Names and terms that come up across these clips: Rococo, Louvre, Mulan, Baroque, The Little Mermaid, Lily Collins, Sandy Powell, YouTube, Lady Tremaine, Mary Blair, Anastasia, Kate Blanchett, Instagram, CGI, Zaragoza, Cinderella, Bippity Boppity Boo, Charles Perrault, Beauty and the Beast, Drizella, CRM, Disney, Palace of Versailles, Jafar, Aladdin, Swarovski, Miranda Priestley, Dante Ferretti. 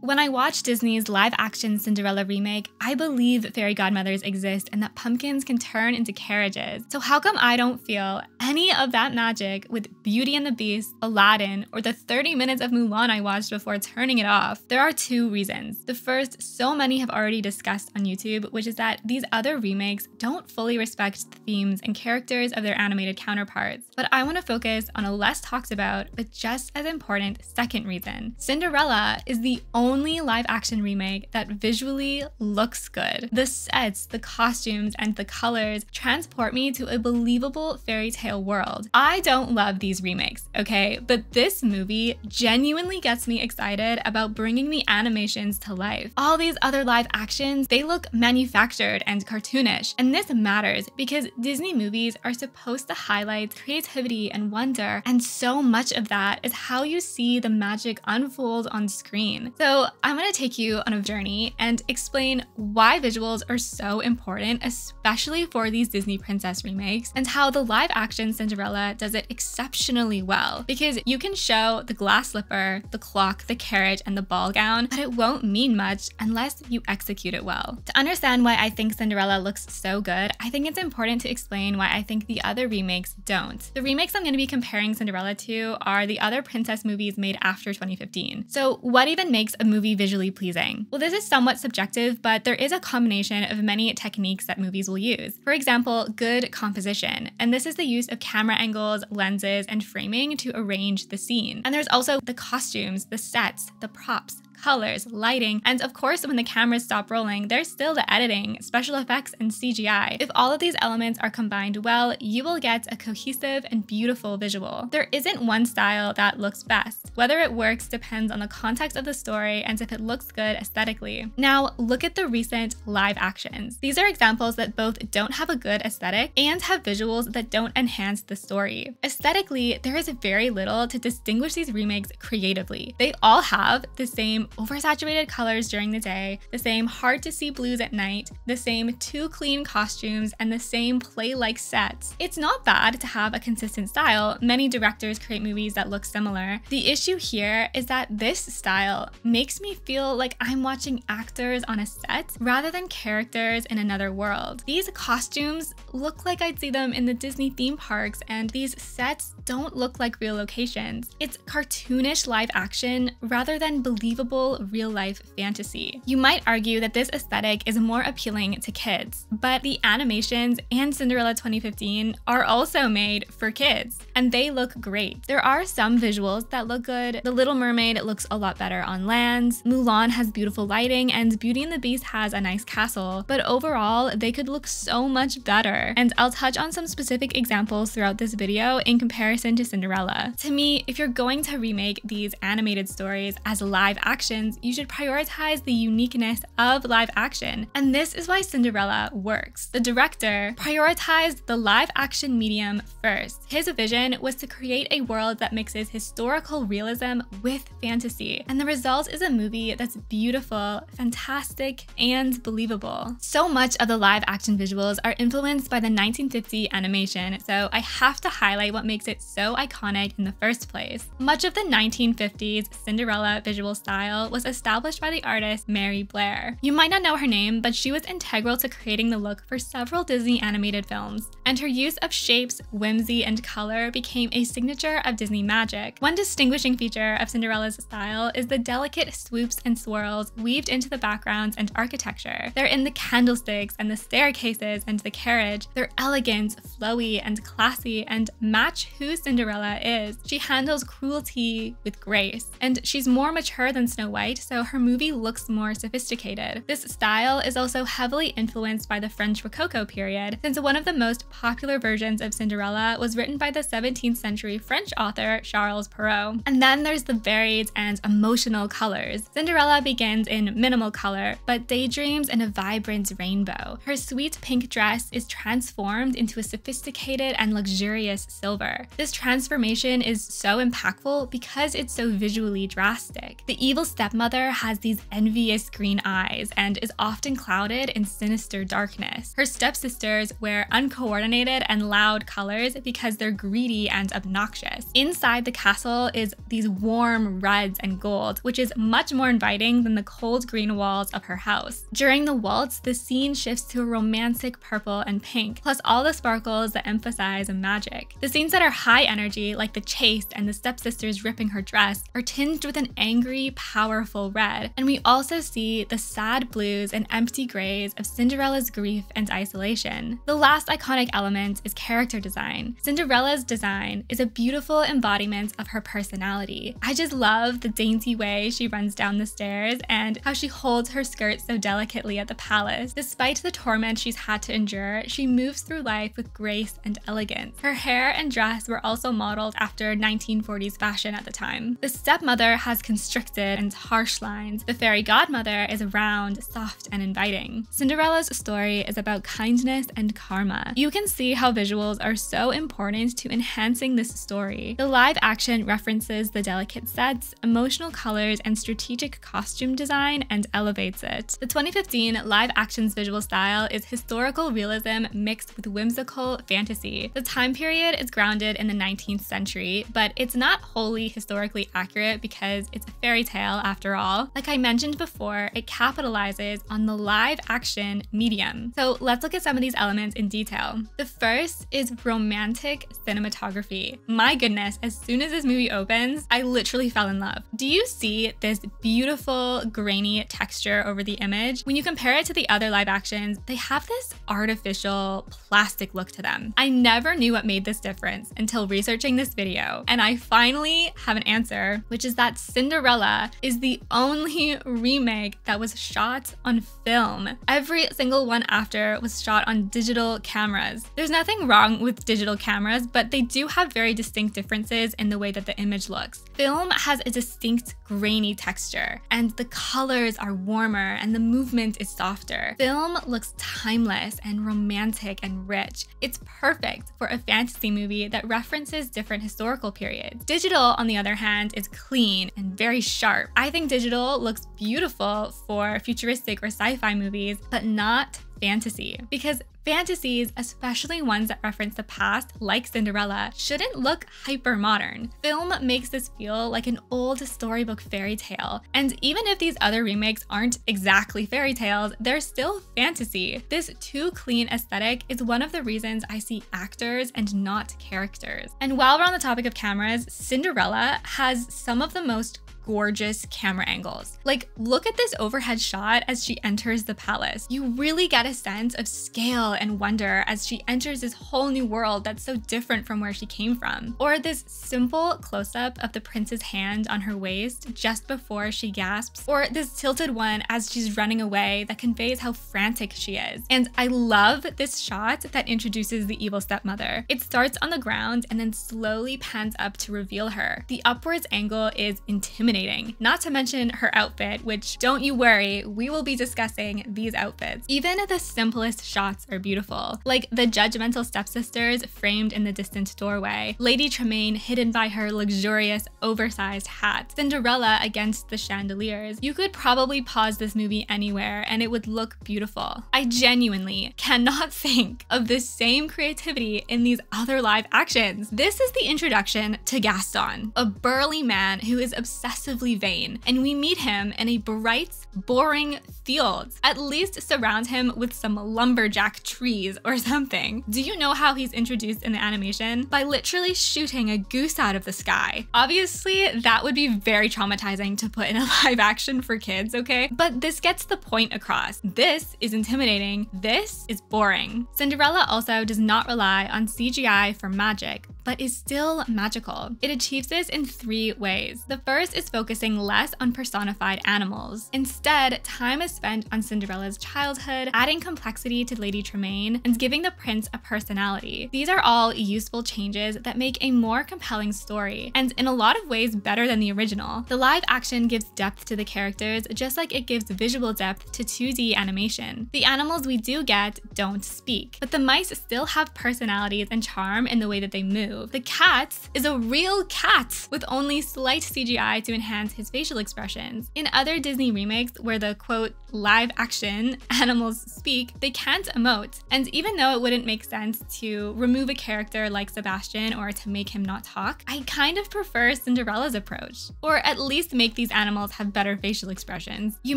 When I watch Disney's live-action Cinderella remake, I believe fairy godmothers exist and that pumpkins can turn into carriages. So how come I don't feel any of that magic with Beauty and the Beast, Aladdin, or the 30 minutes of Mulan I watched before turning it off? There are two reasons. The first, so many have already discussed on YouTube, which is that these other remakes don't fully respect the themes and characters of their animated counterparts. But I want to focus on a less talked about, but just as important second reason. Cinderella is the only live-action remake that visually looks good. The sets, the costumes, and the colors transport me to a believable fairy tale world. I don't love these remakes, okay? But this movie genuinely gets me excited about bringing the animations to life. All these other live actions, they look manufactured and cartoonish, and this matters because Disney movies are supposed to highlight creativity and wonder, and so much of that is how you see the magic unfold on screen. So I'm going to take you on a journey and explain why visuals are so important, especially for these Disney princess remakes, and how the live-action Cinderella does it exceptionally well. Because you can show the glass slipper, the clock, the carriage, and the ball gown, but it won't mean much unless you execute it well. To understand why I think Cinderella looks so good, I think it's important to explain why I think the other remakes don't. The remakes I'm going to be comparing Cinderella to are the other princess movies made after 2015. So what even makes a movie visually pleasing? Well, this is somewhat subjective, but there is a combination of many techniques that movies will use. For example, good composition, and this is the use of camera angles, lenses, and framing to arrange the scene. And there's also the costumes, the sets, the props, colors, lighting, and of course when the cameras stop rolling, there's still the editing, special effects, and CGI. If all of these elements are combined well, you will get a cohesive and beautiful visual. There isn't one style that looks best. Whether it works depends on the context of the story and if it looks good aesthetically. Now look at the recent live actions. These are examples that both don't have a good aesthetic and have visuals that don't enhance the story. Aesthetically, there is very little to distinguish these remakes creatively. They all have the same oversaturated colors during the day, the same hard-to-see blues at night, the same too clean costumes, and the same play-like sets. It's not bad to have a consistent style. Many directors create movies that look similar. The issue here is that this style makes me feel like I'm watching actors on a set rather than characters in another world. These costumes look like I'd see them in the Disney theme parks, and these sets don't look like real locations. It's cartoonish live action rather than believable real-life fantasy. You might argue that this aesthetic is more appealing to kids, but the animations and Cinderella 2015 are also made for kids, and they look great. There are some visuals that look good. The Little Mermaid looks a lot better on land, Mulan has beautiful lighting, and Beauty and the Beast has a nice castle, but overall, they could look so much better, and I'll touch on some specific examples throughout this video in comparison to Cinderella. To me, if you're going to remake these animated stories as live action, you should prioritize the uniqueness of live action, and this is why Cinderella works. The director prioritized the live action medium first. His vision was to create a world that mixes historical realism with fantasy, and the result is a movie that's beautiful, fantastic, and believable. So much of the live action visuals are influenced by the 1950 animation, so I have to highlight what makes it so iconic in the first place. Much of the 1950s Cinderella visual style was established by the artist Mary Blair. You might not know her name, but she was integral to creating the look for several Disney animated films, and her use of shapes, whimsy, and color became a signature of Disney magic. One distinguishing feature of Cinderella's style is the delicate swoops and swirls weaved into the backgrounds and architecture. They're in the candlesticks and the staircases and the carriage. They're elegant, flowy, and classy, and match who Cinderella is. She handles cruelty with grace, and she's more mature than Snow White, so her movie looks more sophisticated. This style is also heavily influenced by the French Rococo period, since one of the most popular versions of Cinderella was written by the 17th century French author Charles Perrault. And then there's the varied and emotional colors. Cinderella begins in minimal color, but daydreams in a vibrant rainbow. Her sweet pink dress is transformed into a sophisticated and luxurious silver. This transformation is so impactful because it's so visually drastic. The evil stepmother has these envious green eyes and is often clouded in sinister darkness. Her stepsisters wear uncoordinated and loud colors because they're greedy and obnoxious. Inside the castle is these warm reds and golds, which is much more inviting than the cold green walls of her house. During the waltz, the scene shifts to a romantic purple and pink, plus all the sparkles that emphasize magic. The scenes that are high energy, like the chase and the stepsisters ripping her dress, are tinged with an angry, powerful red, and we also see the sad blues and empty grays of Cinderella's grief and isolation. The last iconic element is character design. Cinderella's design is a beautiful embodiment of her personality. I just love the dainty way she runs down the stairs and how she holds her skirt so delicately at the palace. Despite the torment she's had to endure, she moves through life with grace and elegance. Her hair and dress were also modeled after 1940s fashion at the time. The stepmother has constricted and harsh lines. The fairy godmother is round, soft, and inviting. Cinderella's story is about kindness and karma. You can see how visuals are so important to enhancing this story. The live action references the delicate sets, emotional colors, and strategic costume design and elevates it. The 2015 live action's visual style is historical realism mixed with whimsical fantasy. The time period is grounded in the 19th century, but it's not wholly historically accurate because it's a fairy tale after all. Like I mentioned before, it capitalizes on the live action medium. So let's look at some of these elements in detail. The first is romantic cinematography. My goodness, as soon as this movie opens, I literally fell in love. Do you see this beautiful grainy texture over the image? When you compare it to the other live actions, they have this artificial plastic look to them. I never knew what made this difference until researching this video, and I finally have an answer, which is that Cinderella is the only remake that was shot on film. Every single one after was shot on digital cameras. There's nothing wrong with digital cameras, but they do have very distinct differences in the way that the image looks. Film has a distinct grainy texture, and the colors are warmer and the movement is softer. Film looks timeless and romantic and rich. It's perfect for a fantasy movie that references different historical periods. Digital, on the other hand, is clean and very sharp. I think digital looks beautiful for futuristic or sci-fi movies, but not fantasy, because fantasies, especially ones that reference the past, like Cinderella, shouldn't look hyper-modern. Film makes this feel like an old storybook fairy tale, and even if these other remakes aren't exactly fairy tales, they're still fantasy. This too-clean aesthetic is one of the reasons I see actors and not characters. And while we're on the topic of cameras, Cinderella has some of the most gorgeous camera angles. Like, look at this overhead shot as she enters the palace. You really get a sense of scale and wonder as she enters this whole new world that's so different from where she came from. Or this simple close-up of the prince's hand on her waist just before she gasps, or this tilted one as she's running away that conveys how frantic she is. And I love this shot that introduces the evil stepmother. It starts on the ground and then slowly pans up to reveal her. The upwards angle is intimidating. Not to mention her outfit, which, don't you worry, we will be discussing these outfits. Even the simplest shots are beautiful, like the judgmental stepsisters framed in the distant doorway, Lady Tremaine hidden by her luxurious, oversized hat, Cinderella against the chandeliers. You could probably pause this movie anywhere and it would look beautiful. I genuinely cannot think of the same creativity in these other live actions. This is the introduction to Gaston, a burly man who is obsessed vain, and we meet him in a bright, boring field. At least surround him with some lumberjack trees or something. Do you know how he's introduced in the animation? By literally shooting a goose out of the sky. Obviously, that would be very traumatizing to put in a live action for kids, okay? But this gets the point across. This is intimidating. This is boring. Cinderella also does not rely on CGI for magic, but is still magical. It achieves this in three ways. The first is focusing less on personified animals. Instead, time is spent on Cinderella's childhood, adding complexity to Lady Tremaine, and giving the prince a personality. These are all useful changes that make a more compelling story, and in a lot of ways better than the original. The live action gives depth to the characters, just like it gives visual depth to 2D animation. The animals we do get don't speak, but the mice still have personalities and charm in the way that they move. move. The cat is a real cat with only slight CGI to enhance his facial expressions. In other Disney remakes where the quote live action animals speak, they can't emote. And even though it wouldn't make sense to remove a character like Sebastian or to make him not talk, I kind of prefer Cinderella's approach, or at least make these animals have better facial expressions. You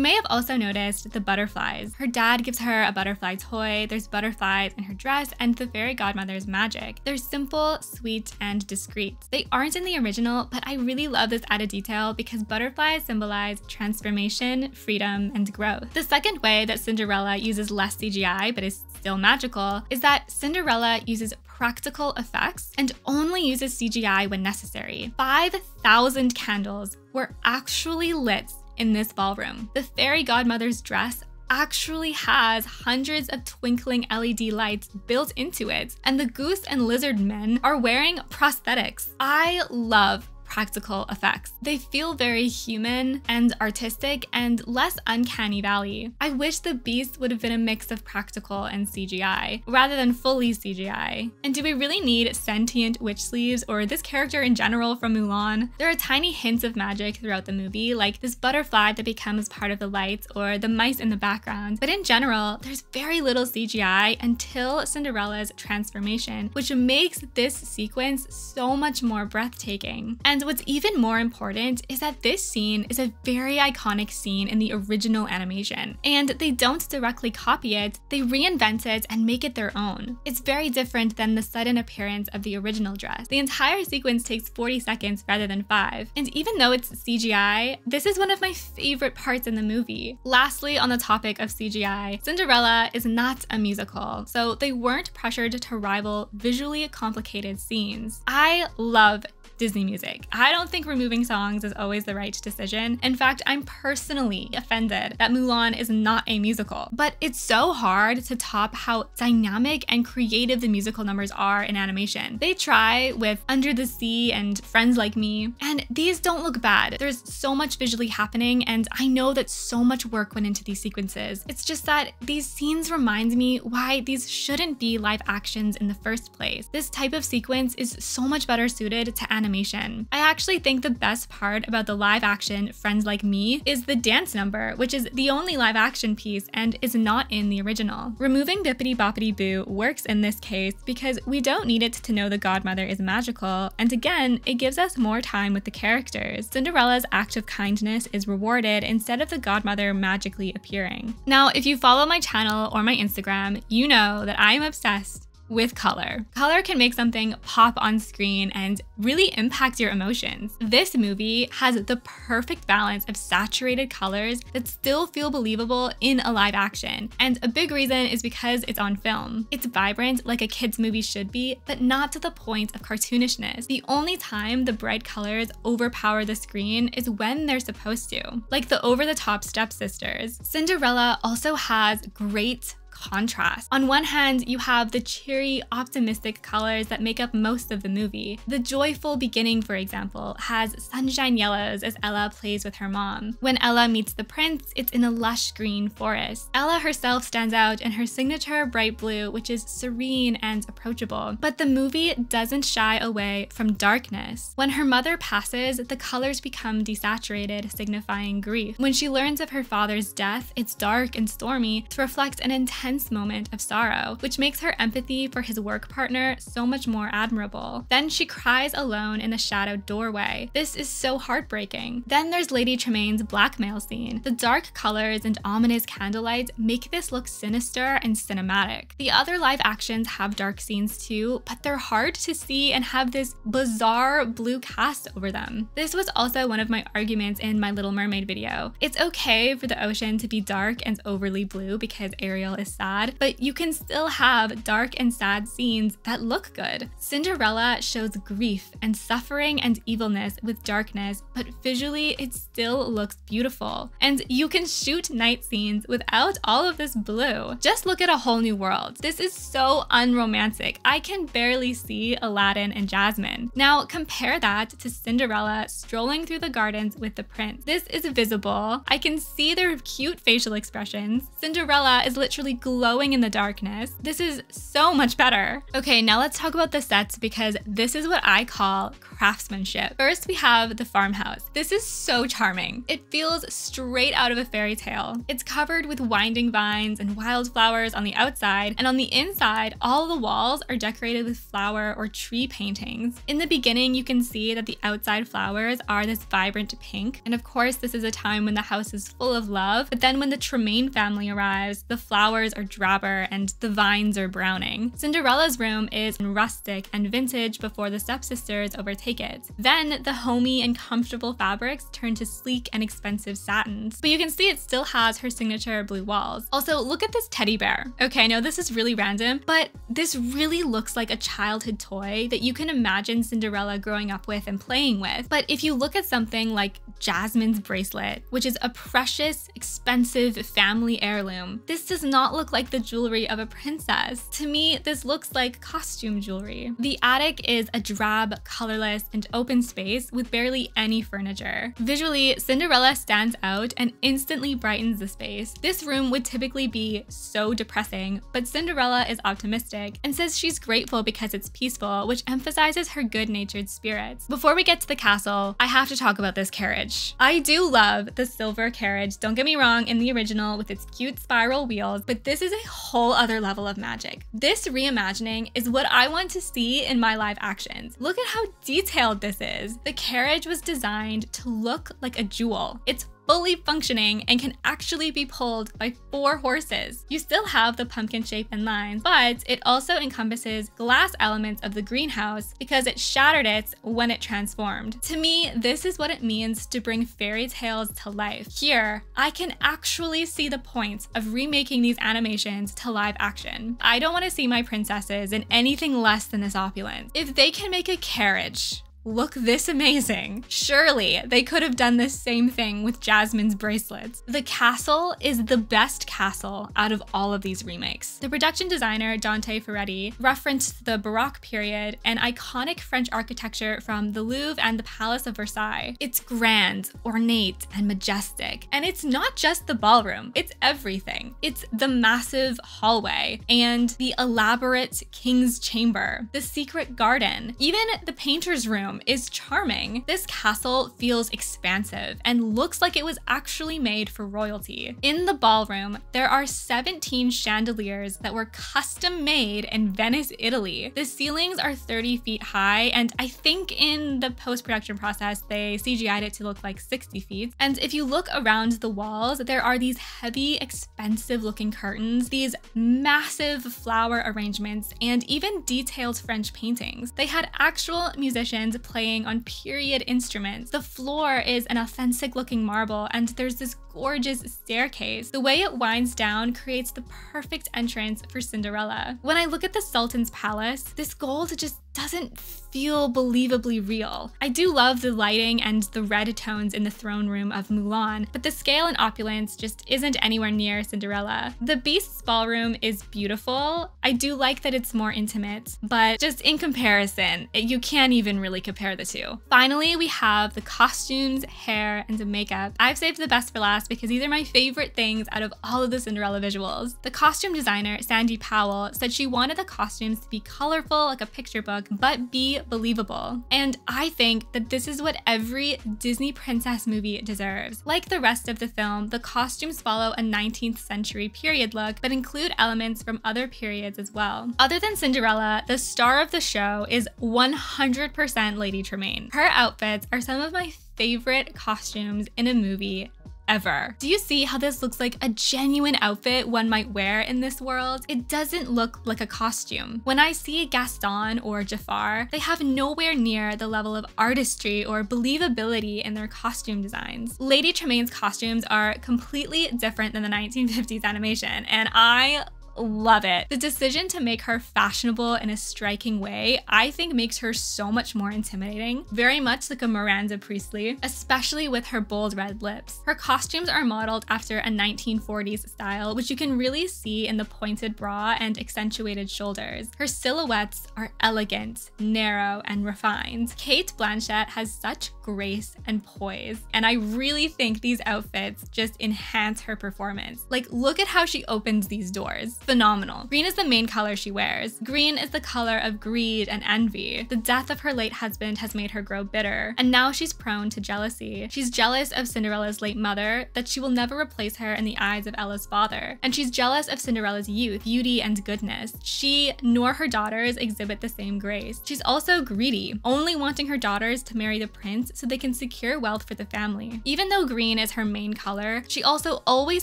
may have also noticed the butterflies. Her dad gives her a butterfly toy, there's butterflies in her dress, and the fairy godmother's magic. They're simple, sweet, and discreet. They aren't in the original, but I really love this added detail because butterflies symbolize transformation, freedom, and growth. The second way that Cinderella uses less CGI but is still magical is that Cinderella uses practical effects and only uses CGI when necessary. 5,000 candles were actually lit in this ballroom. The fairy godmother's dress actually has hundreds of twinkling LED lights built into it, and the goose and lizard men are wearing prosthetics. I love practical effects. They feel very human and artistic and less uncanny valley. I wish the Beast would have been a mix of practical and CGI, rather than fully CGI. And do we really need sentient witch sleeves or this character in general from Mulan? There are tiny hints of magic throughout the movie, like this butterfly that becomes part of the lights or the mice in the background. But in general, there's very little CGI until Cinderella's transformation, which makes this sequence so much more breathtaking. And what's even more important is that this scene is a very iconic scene in the original animation, and they don't directly copy it, they reinvent it and make it their own. It's very different than the sudden appearance of the original dress. The entire sequence takes 40 seconds rather than 5, and even though it's CGI, this is one of my favorite parts in the movie. Lastly, on the topic of CGI, Cinderella is not a musical, so they weren't pressured to rival visually complicated scenes. I love Disney music. I don't think removing songs is always the right decision. In fact, I'm personally offended that Mulan is not a musical. But it's so hard to top how dynamic and creative the musical numbers are in animation. They try with Under the Sea and Friends Like Me, and these don't look bad. There's so much visually happening, and I know that so much work went into these sequences. It's just that these scenes remind me why these shouldn't be live actions in the first place. This type of sequence is so much better suited to animation. I actually think the best part about the live action Friends Like Me is the dance number, which is the only live action piece and is not in the original. Removing Bippity Boppity Boo works in this case because we don't need it to know the godmother is magical, and again, it gives us more time with the characters. Cinderella's act of kindness is rewarded instead of the godmother magically appearing. Now, if you follow my channel or my Instagram, you know that I am obsessed with color. Color can make something pop on screen and really impact your emotions. This movie has the perfect balance of saturated colors that still feel believable in a live action, and a big reason is because it's on film. It's vibrant like a kids movie should be, but not to the point of cartoonishness. The only time the bright colors overpower the screen is when they're supposed to, like the over-the-top stepsisters. Cinderella also has great contrast. On one hand, you have the cheery, optimistic colors that make up most of the movie. The joyful beginning, for example, has sunshine yellows as Ella plays with her mom. When Ella meets the prince, it's in a lush green forest. Ella herself stands out in her signature bright blue, which is serene and approachable. But the movie doesn't shy away from darkness. When her mother passes, the colors become desaturated, signifying grief. When she learns of her father's death, it's dark and stormy to reflect an intense moment of sorrow, which makes her empathy for his work partner so much more admirable. Then she cries alone in a shadowed doorway. This is so heartbreaking. Then there's Lady Tremaine's blackmail scene. The dark colors and ominous candlelight make this look sinister and cinematic. The other live actions have dark scenes too, but they're hard to see and have this bizarre blue cast over them. This was also one of my arguments in my Little Mermaid video. It's okay for the ocean to be dark and overly blue because Ariel is sad, but you can still have dark and sad scenes that look good. Cinderella shows grief and suffering and evilness with darkness, but visually it still looks beautiful. And you can shoot night scenes without all of this blue. Just look at A Whole New World. This is so unromantic. I can barely see Aladdin and Jasmine. Now compare that to Cinderella strolling through the gardens with the prince. This is visible. I can see their cute facial expressions. Cinderella is literally glowing in the darkness. This is so much better. Okay, now let's talk about the sets because this is what I call craftsmanship. First, we have the farmhouse. This is so charming. It feels straight out of a fairy tale. It's covered with winding vines and wildflowers on the outside, and on the inside, all the walls are decorated with flower or tree paintings. In the beginning, you can see that the outside flowers are this vibrant pink, and of course, this is a time when the house is full of love, but then when the Tremaine family arrives, the flowers are drabber and the vines are browning. Cinderella's room is rustic and vintage before the stepsisters overtake it. Then, the homey and comfortable fabrics turn to sleek and expensive satins, but you can see it still has her signature blue walls. Also, look at this teddy bear. Okay, I know this is really random, but this really looks like a childhood toy that you can imagine Cinderella growing up with and playing with. But if you look at something like Jasmine's bracelet, which is a precious, expensive family heirloom, this does not look like the jewelry of a princess. To me, this looks like costume jewelry. The attic is a drab, colorless, and open space with barely any furniture. Visually, Cinderella stands out and instantly brightens the space. This room would typically be so depressing, but Cinderella is optimistic and says she's grateful because it's peaceful, which emphasizes her good-natured spirits. Before we get to the castle, I have to talk about this carriage. I do love the silver carriage, don't get me wrong, in the original with its cute spiral wheels, but this is a whole other level of magic. This reimagining is what I want to see in my live actions. Look at how detailed this is. The carriage was designed to look like a jewel. It's fully functioning and can actually be pulled by 4 horses. You still have the pumpkin shape and lines, but it also encompasses glass elements of the greenhouse because it shattered it when it transformed. To me, this is what it means to bring fairy tales to life. Here, I can actually see the point of remaking these animations to live action. I don't want to see my princesses in anything less than this opulence. If they can make a carriage look this amazing, surely they could have done this same thing with Jasmine's bracelets. The castle is the best castle out of all of these remakes. The production designer Dante Ferretti referenced the Baroque period and iconic French architecture from the Louvre and the Palace of Versailles. It's grand, ornate, and majestic. And it's not just the ballroom, it's everything. It's the massive hallway and the elaborate king's chamber, the secret garden, even the painter's room is charming. This castle feels expansive and looks like it was actually made for royalty. In the ballroom, there are 17 chandeliers that were custom made in Venice, Italy. The ceilings are 30 feet high, and I think in the post-production process, they CGI'd it to look like 60 feet. And if you look around the walls, there are these heavy, expensive-looking curtains, these massive flower arrangements, and even detailed French paintings. They had actual musicians playing on period instruments. The floor is an authentic looking marble, and there's this gorgeous staircase. The way it winds down creates the perfect entrance for Cinderella. When I look at the Sultan's palace, this gold just doesn't feel believably real. I do love the lighting and the red tones in the throne room of Mulan, but the scale and opulence just isn't anywhere near Cinderella. The Beast's ballroom is beautiful. I do like that it's more intimate, but just in comparison, you can't even really compare the two. Finally, we have the costumes, hair, and the makeup. I've saved the best for last because these are my favorite things out of all of the Cinderella visuals. The costume designer, Sandy Powell, said she wanted the costumes to be colorful like a picture book, but be believable. And I think that this is what every Disney princess movie deserves. Like the rest of the film, the costumes follow a 19th century period look, but include elements from other periods as well. Other than Cinderella, the star of the show is 100% Lady Tremaine. Her outfits are some of my favorite costumes in a movie ever. Do you see how this looks like a genuine outfit one might wear in this world? It doesn't look like a costume. When I see Gaston or Jafar, they have nowhere near the level of artistry or believability in their costume designs. Lady Tremaine's costumes are completely different than the 1950s animation, and I love it. The decision to make her fashionable in a striking way, I think, makes her so much more intimidating. Very much like a Miranda Priestley, especially with her bold red lips. Her costumes are modeled after a 1940s style, which you can really see in the pointed bra and accentuated shoulders. Her silhouettes are elegant, narrow, and refined. Kate Blanchett has such grace and poise, and I really think these outfits just enhance her performance. Like, look at how she opens these doors. Phenomenal. Green is the main color she wears. Green is the color of greed and envy. The death of her late husband has made her grow bitter, and now she's prone to jealousy. She's jealous of Cinderella's late mother, that she will never replace her in the eyes of Ella's father, and she's jealous of Cinderella's youth, beauty, and goodness. She nor her daughters exhibit the same grace. She's also greedy, only wanting her daughters to marry the prince so they can secure wealth for the family. Even though green is her main color, she also always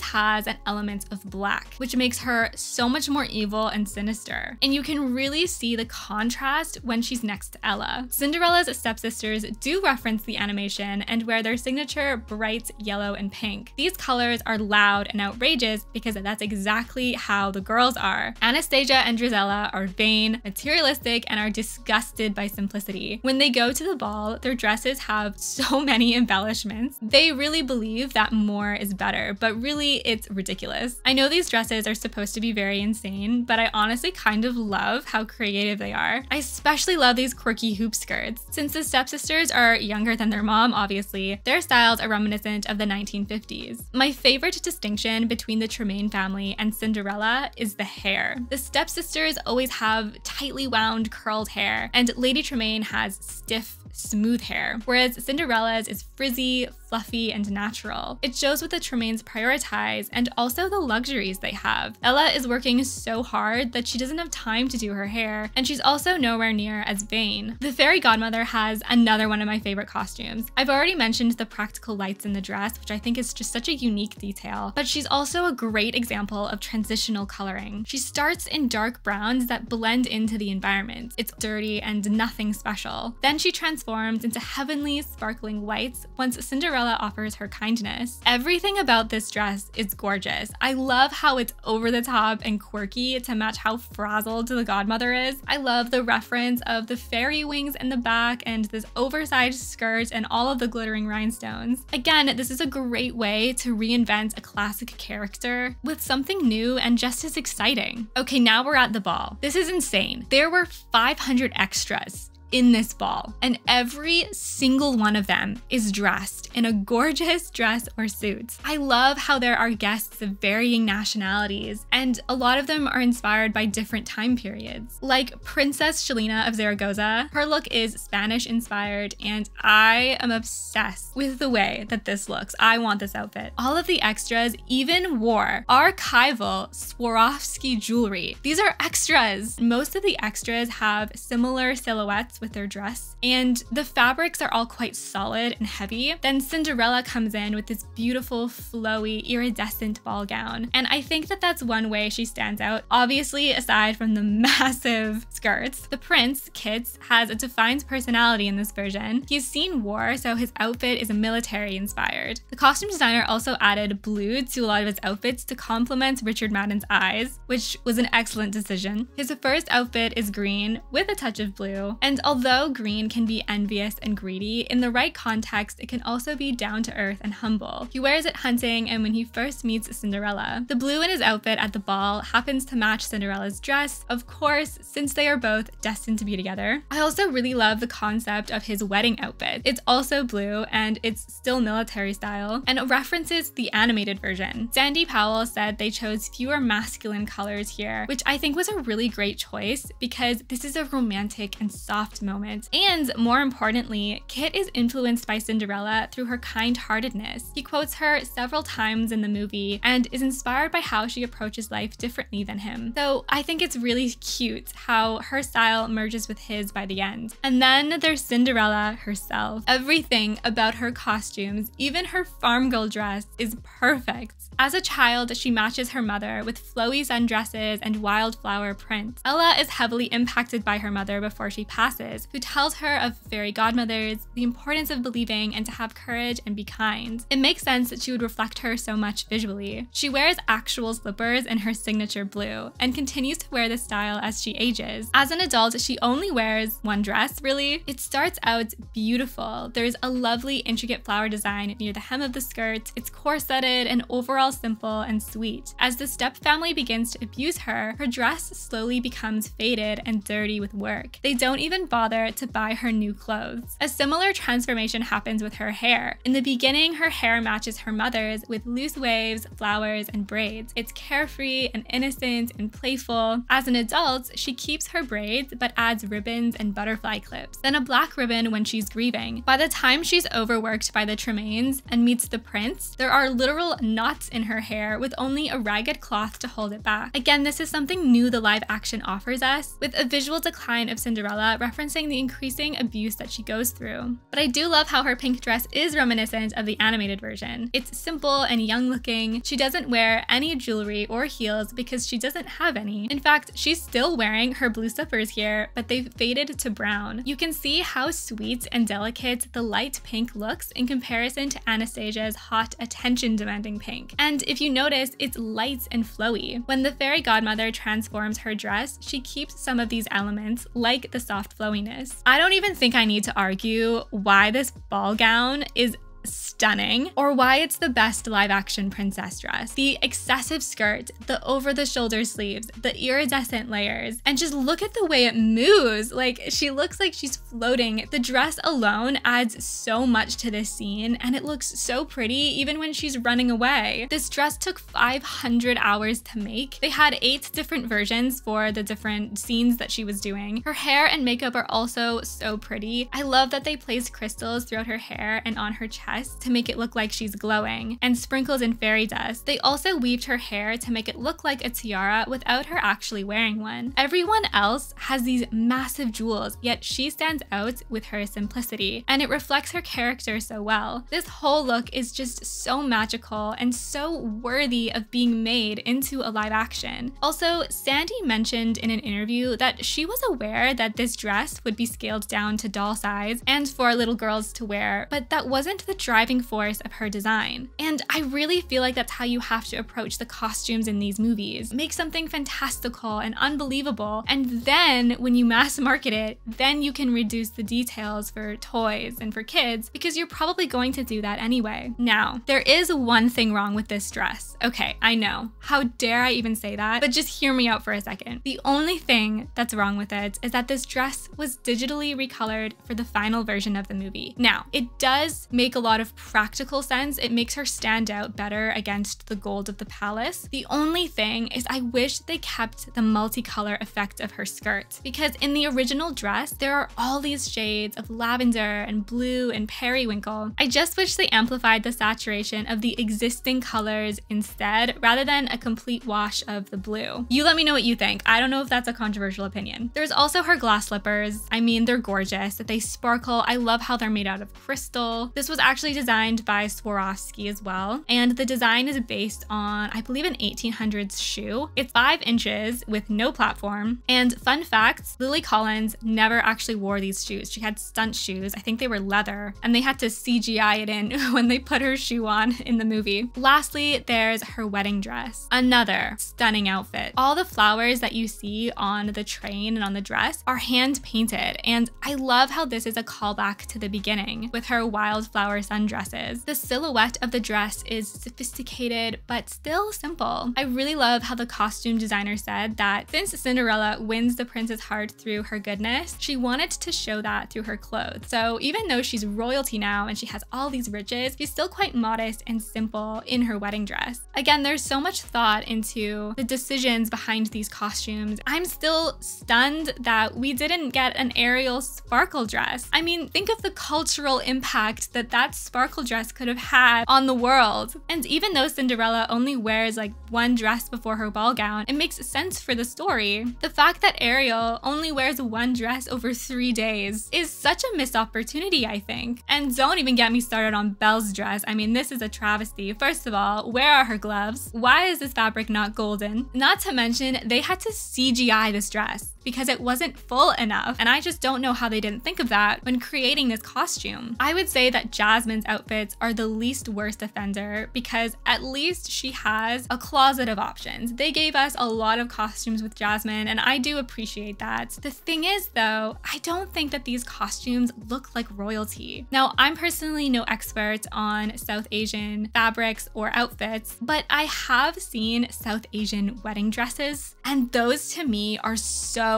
has an element of black, which makes her so much more evil and sinister. And you can really see the contrast when she's next to Ella. Cinderella's stepsisters do reference the animation and wear their signature bright yellow and pink. These colors are loud and outrageous because that's exactly how the girls are. Anastasia and Drizella are vain, materialistic, and are disgusted by simplicity. When they go to the ball, their dresses have so many embellishments. They really believe that more is better, but really it's ridiculous. I know these dresses are supposed to be very insane, but I honestly kind of love how creative they are. I especially love these quirky hoop skirts. Since the stepsisters are younger than their mom, obviously, their styles are reminiscent of the 1950s. My favorite distinction between the Tremaine family and Cinderella is the hair. The stepsisters always have tightly wound curled hair, and Lady Tremaine has stiff, smooth hair, whereas Cinderella's is frizzy, fluffy, and natural. It shows what the Tremaines prioritize and also the luxuries they have. Ella is working so hard that she doesn't have time to do her hair, and she's also nowhere near as vain. The fairy godmother has another one of my favorite costumes. I've already mentioned the practical lights in the dress, which I think is just such a unique detail, but she's also a great example of transitional coloring. She starts in dark browns that blend into the environment. It's dirty and nothing special. Then she transforms into heavenly, sparkling whites once Cinderella offers her kindness. Everything about this dress is gorgeous. I love how it's over the top and quirky to match how frazzled the godmother is. I love the reference of the fairy wings in the back and this oversized skirt and all of the glittering rhinestones. Again, this is a great way to reinvent a classic character with something new and just as exciting. Okay, now we're at the ball. This is insane. There were 500 extras in this ball, and every single one of them is dressed in a gorgeous dress or suit. I love how there are guests of varying nationalities, and a lot of them are inspired by different time periods. Like Princess Shelina of Zaragoza, her look is Spanish-inspired, and I am obsessed with the way that this looks. I want this outfit. All of the extras even wore archival Swarovski jewelry. These are extras. Most of the extras have similar silhouettes with their dress, and the fabrics are all quite solid and heavy. Then Cinderella comes in with this beautiful, flowy, iridescent ball gown, and I think that that's one way she stands out, obviously aside from the massive skirts. The prince, Kit, has a defined personality in this version. He's seen war, so his outfit is military-inspired. The costume designer also added blue to a lot of his outfits to complement Richard Madden's eyes, which was an excellent decision. His first outfit is green with a touch of blue, and although green can be envious and greedy, in the right context, it can also be down-to-earth and humble. He wears it hunting and when he first meets Cinderella. The blue in his outfit at the ball happens to match Cinderella's dress, of course, since they are both destined to be together. I also really love the concept of his wedding outfit. It's also blue and it's still military style, and it references the animated version. Sandy Powell said they chose fewer masculine colors here, which I think was a really great choice because this is a romantic and soft moment. And more importantly, Kit is influenced by Cinderella through her kind-heartedness. He quotes her several times in the movie and is inspired by how she approaches life differently than him. So I think it's really cute how her style merges with his by the end. And then there's Cinderella herself. Everything about her costumes, even her farm girl dress, is perfect. As a child, she matches her mother with flowy sundresses and wildflower prints. Ella is heavily impacted by her mother before she passes, who tells her of fairy godmothers, the importance of believing, and to have courage and be kind. It makes sense that she would reflect her so much visually. She wears actual slippers in her signature blue and continues to wear this style as she ages. As an adult, she only wears one dress, really. It starts out beautiful. There's a lovely intricate flower design near the hem of the skirt. It's corseted and overall simple and sweet. As the step family begins to abuse her, her dress slowly becomes faded and dirty with work. They don't even bother to buy her new clothes. A similar transformation happens with her hair. In the beginning, her hair matches her mother's with loose waves, flowers, and braids. It's carefree and innocent and playful. As an adult, she keeps her braids but adds ribbons and butterfly clips, then a black ribbon when she's grieving. By the time she's overworked by the Tremaines and meets the prince, there are literal knots in her hair with only a ragged cloth to hold it back. Again, this is something new the live action offers us, with a visual decline of Cinderella referencing the increasing abuse that she goes through. But I do love how her pink dress is reminiscent of the animated version. It's simple and young looking. She doesn't wear any jewelry or heels because she doesn't have any. In fact, she's still wearing her blue slippers here, but they've faded to brown. You can see how sweet and delicate the light pink looks in comparison to Anastasia's hot, attention-demanding pink. And if you notice, it's light and flowy. When the fairy godmother transforms her dress, she keeps some of these elements, like the soft flowiness. I don't even think I need to argue why this ball gown is stunning, or why it's the best live-action princess dress. The excessive skirt, the over-the-shoulder sleeves, the iridescent layers, and just look at the way it moves. Like, she looks like she's floating. The dress alone adds so much to this scene, and it looks so pretty even when she's running away. This dress took 500 hours to make. They had 8 different versions for the different scenes that she was doing. Her hair and makeup are also so pretty. I love that they placed crystals throughout her hair and on her chest to make it look like she's glowing, and sprinkles in fairy dust. They also weaved her hair to make it look like a tiara without her actually wearing one. Everyone else has these massive jewels, yet she stands out with her simplicity, and it reflects her character so well. This whole look is just so magical and so worthy of being made into a live action. Also, Sandy mentioned in an interview that she was aware that this dress would be scaled down to doll size and for little girls to wear, but that wasn't the driving force of her design. And I really feel like that's how you have to approach the costumes in these movies. Make something fantastical and unbelievable, and then when you mass market it, then you can reduce the details for toys and for kids, because you're probably going to do that anyway. Now, there is one thing wrong with this dress. Okay, I know. How dare I even say that? But just hear me out for a second. The only thing that's wrong with it is that this dress was digitally recolored for the final version of the movie. Now, it does make a lot of practical sense. It makes her stand out better against the gold of the palace. The only thing is I wish they kept the multicolor effect of her skirt, because in the original dress, there are all these shades of lavender and blue and periwinkle. I just wish they amplified the saturation of the existing colors instead, rather than a complete wash of the blue. You let me know what you think. I don't know if that's a controversial opinion. There's also her glass slippers. I mean, they're gorgeous. They sparkle. I love how they're made out of crystal. This was actually designed by Swarovski as well, and the design is based on, I believe, an 1800s shoe. It's 5 inches with no platform, and fun fact, Lily Collins never actually wore these shoes. She had stunt shoes. I think they were leather, and they had to CGI it in when they put her shoe on in the movie. Lastly, there's her wedding dress. Another stunning outfit. All the flowers that you see on the train and on the dress are hand painted, and I love how this is a callback to the beginning with her wildflower sundresses. The silhouette of the dress is sophisticated but still simple. I really love how the costume designer said that since Cinderella wins the prince's heart through her goodness, she wanted to show that through her clothes. So even though she's royalty now and she has all these riches, she's still quite modest and simple in her wedding dress. Again, there's so much thought into the decisions behind these costumes. I'm still stunned that we didn't get an Ariel sparkle dress. I mean, think of the cultural impact that sparkle dress could have had on the world. And even though Cinderella only wears like one dress before her ball gown, it makes sense for the story. The fact that Ariel only wears one dress over 3 days is such a missed opportunity, I think. And don't even get me started on Belle's dress. I mean, this is a travesty. First of all, where are her gloves? Why is this fabric not golden? Not to mention, they had to CGI this dress because it wasn't full enough, and I just don't know how they didn't think of that when creating this costume. I would say that Jasmine's outfits are the least worst offender because at least she has a closet of options. They gave us a lot of costumes with Jasmine, and I do appreciate that. The thing is though, I don't think that these costumes look like royalty. Now, I'm personally no expert on South Asian fabrics or outfits, but I have seen South Asian wedding dresses, and those to me are so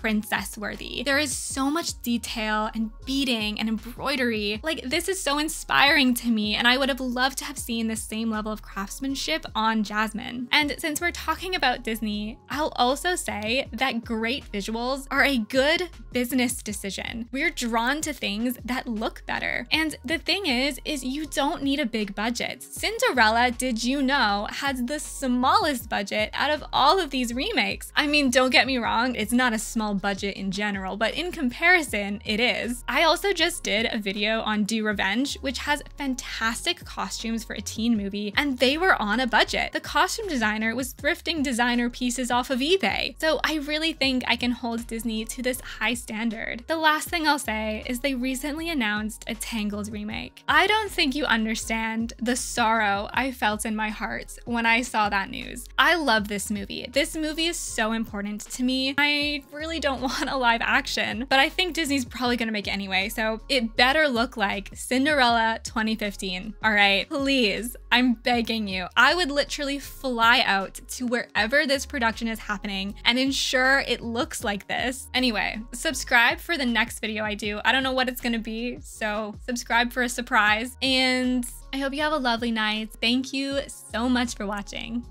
princess worthy. There is so much detail and beading and embroidery. Like, this is so inspiring to me, and I would have loved to have seen the same level of craftsmanship on Jasmine. And since we're talking about Disney, I'll also say that great visuals are a good business decision. We're drawn to things that look better. And the thing is you don't need a big budget. Cinderella, did you know, had the smallest budget out of all of these remakes. I mean, don't get me wrong, it's not a small budget in general, but in comparison, it is. I also just did a video on Do Revenge, which has fantastic costumes for a teen movie, and they were on a budget. The costume designer was thrifting designer pieces off of eBay. So I really think I can hold Disney to this high standard. The last thing I'll say is they recently announced a Tangled remake. I don't think you understand the sorrow I felt in my heart when I saw that news. I love this movie. This movie is so important to me. I really don't want a live action, but I think Disney's probably gonna make it anyway, so it better look like Cinderella 2015. All right, please, I'm begging you. I would literally fly out to wherever this production is happening and ensure it looks like this. Anyway, subscribe for the next video I do. I don't know what it's gonna be, so subscribe for a surprise, and I hope you have a lovely night. Thank you so much for watching.